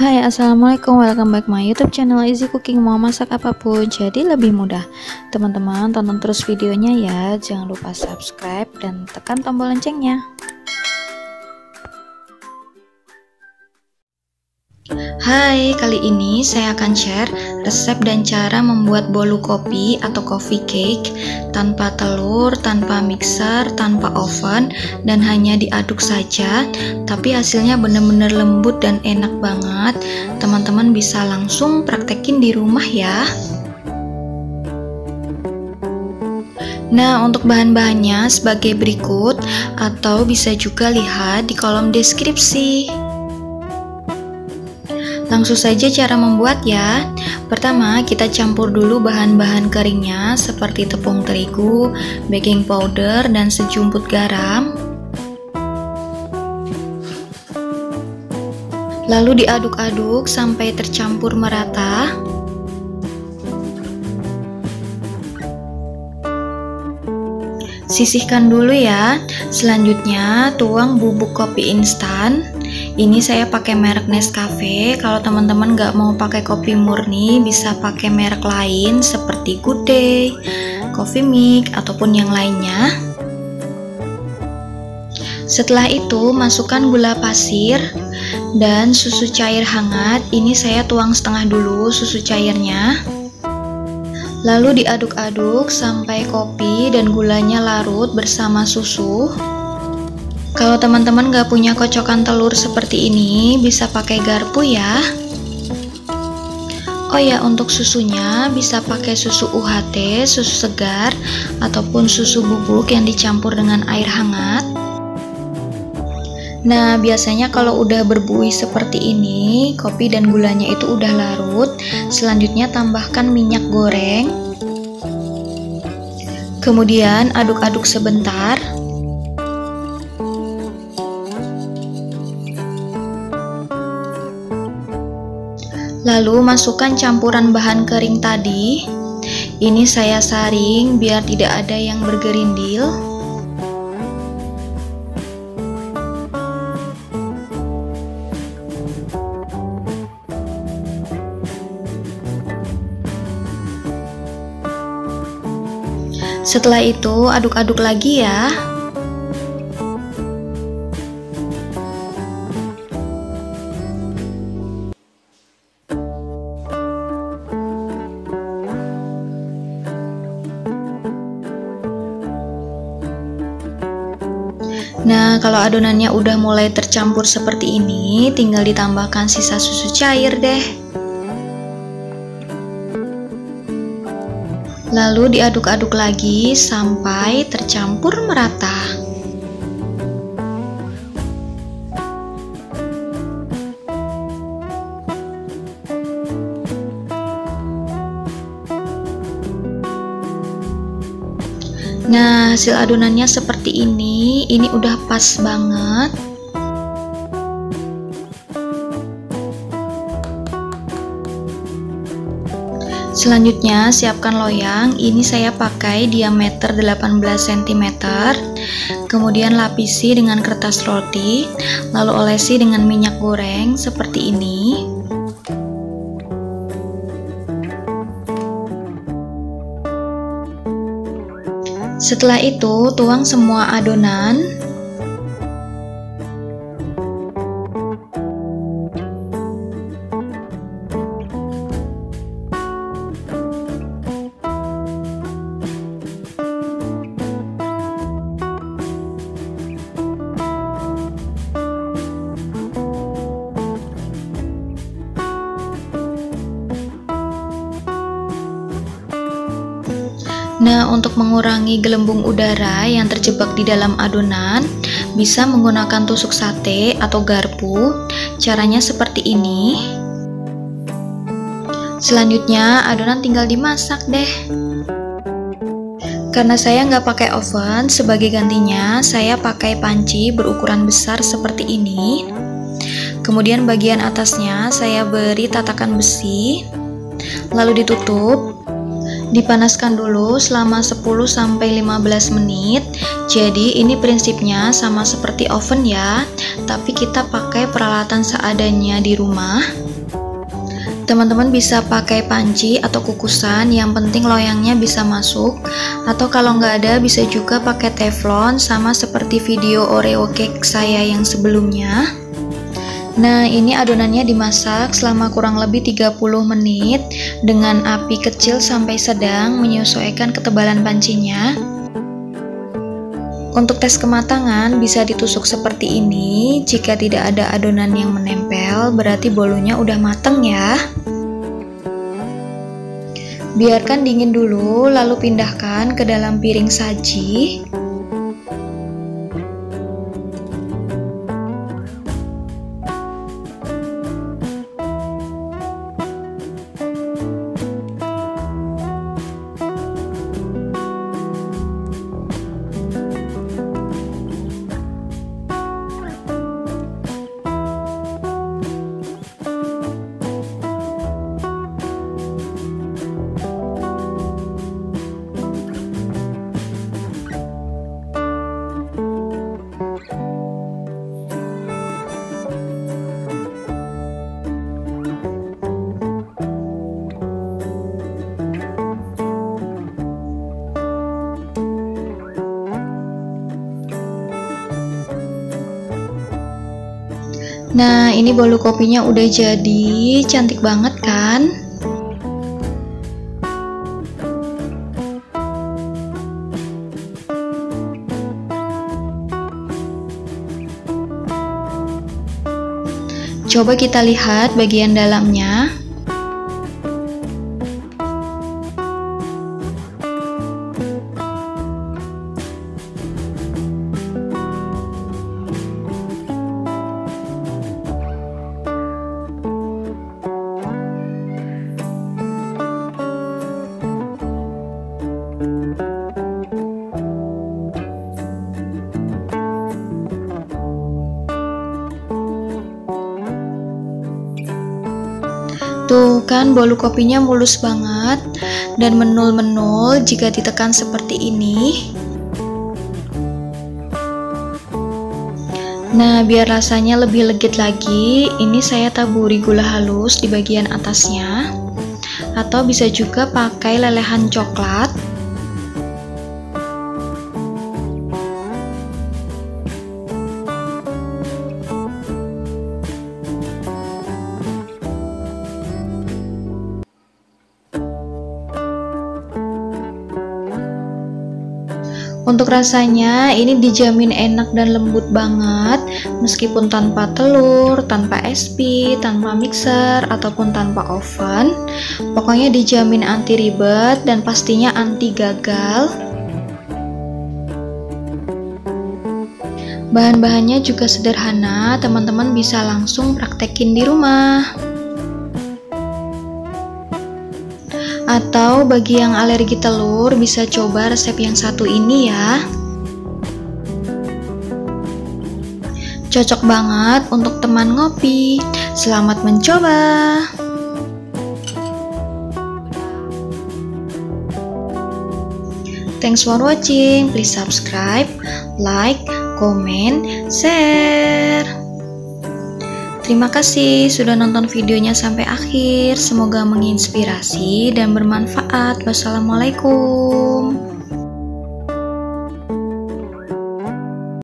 Hai, assalamualaikum, welcome back my YouTube channel Easy Cooking Mom, masak apapun jadi lebih mudah. Teman-teman, tonton terus videonya ya, jangan lupa subscribe dan tekan tombol loncengnya. Hai, kali ini saya akan share resep dan cara membuat bolu kopi atau coffee cake tanpa telur, tanpa mixer, tanpa oven, dan hanya diaduk saja. Tapi hasilnya benar-benar lembut dan enak banget. Teman-teman bisa langsung praktekin di rumah ya. Nah, untuk bahan-bahannya sebagai berikut, atau bisa juga lihat di kolom deskripsi. Langsung saja cara membuat ya. Pertama, kita campur dulu bahan-bahan keringnya seperti tepung terigu, baking powder, dan sejumput garam. Lalu diaduk-aduk sampai tercampur merata. Sisihkan dulu ya. Selanjutnya, tuang bubuk kopi instan. Ini saya pakai merek Nescafe. Kalau teman-teman nggak mau pakai kopi murni, bisa pakai merek lain seperti Good Day, Coffee Mix, ataupun yang lainnya. Setelah itu, masukkan gula pasir dan susu cair hangat. Ini saya tuang setengah dulu susu cairnya. Lalu diaduk-aduk sampai kopi dan gulanya larut bersama susu. Kalau teman-teman gak punya kocokan telur seperti ini, bisa pakai garpu ya. Oh ya, untuk susunya bisa pakai susu UHT, susu segar, ataupun susu bubuk yang dicampur dengan air hangat. Nah, biasanya kalau udah berbuih seperti ini, kopi dan gulanya itu udah larut. Selanjutnya tambahkan minyak goreng. Kemudian aduk-aduk sebentar. Lalu masukkan campuran bahan kering tadi. Ini saya saring biar tidak ada yang bergerindil. Setelah itu aduk-aduk lagi ya. Nah, kalau adonannya udah mulai tercampur seperti ini, tinggal ditambahkan sisa susu cair deh. Lalu diaduk-aduk lagi sampai tercampur merata. Nah, hasil adonannya seperti ini udah pas banget. Selanjutnya, siapkan loyang. Ini saya pakai diameter 18 cm. Kemudian lapisi dengan kertas roti, lalu olesi dengan minyak goreng seperti ini. Setelah itu, tuang semua adonan. Nah, untuk mengurangi gelembung udara yang terjebak di dalam adonan, bisa menggunakan tusuk sate atau garpu. Caranya seperti ini. Selanjutnya, adonan tinggal dimasak deh. Karena saya nggak pakai oven, sebagai gantinya saya pakai panci berukuran besar seperti ini. Kemudian bagian atasnya saya beri tatakan besi, lalu ditutup. Dipanaskan dulu selama 10-15 menit. Jadi ini prinsipnya sama seperti oven ya, tapi kita pakai peralatan seadanya di rumah. Teman-teman bisa pakai panci atau kukusan, yang penting loyangnya bisa masuk, atau kalau nggak ada bisa juga pakai teflon sama seperti video Oreo cake saya yang sebelumnya. Nah, ini adonannya dimasak selama kurang lebih 30 menit dengan api kecil sampai sedang, menyesuaikan ketebalan pancinya. Untuk tes kematangan bisa ditusuk seperti ini. Jika tidak ada adonan yang menempel, berarti bolunya udah mateng ya. Biarkan dingin dulu, lalu pindahkan ke dalam piring saji. Nah, ini bolu kopinya udah jadi, cantik banget kan? Coba kita lihat bagian dalamnya. Tuh kan, bolu kopinya mulus banget dan menul-menul jika ditekan seperti ini. Nah, biar rasanya lebih legit lagi, ini saya taburi gula halus di bagian atasnya, atau bisa juga pakai lelehan coklat. Untuk rasanya ini dijamin enak dan lembut banget, meskipun tanpa telur, tanpa SP, tanpa mixer, ataupun tanpa oven. Pokoknya dijamin anti ribet dan pastinya anti gagal. Bahan-bahannya juga sederhana, teman-teman bisa langsung praktekin di rumah. Atau bagi yang alergi telur bisa coba resep yang satu ini ya. Cocok banget untuk teman ngopi. Selamat mencoba. Thanks for watching. Please subscribe, like, comment, share. Terima kasih sudah nonton videonya sampai akhir. Semoga menginspirasi dan bermanfaat. Wassalamualaikum.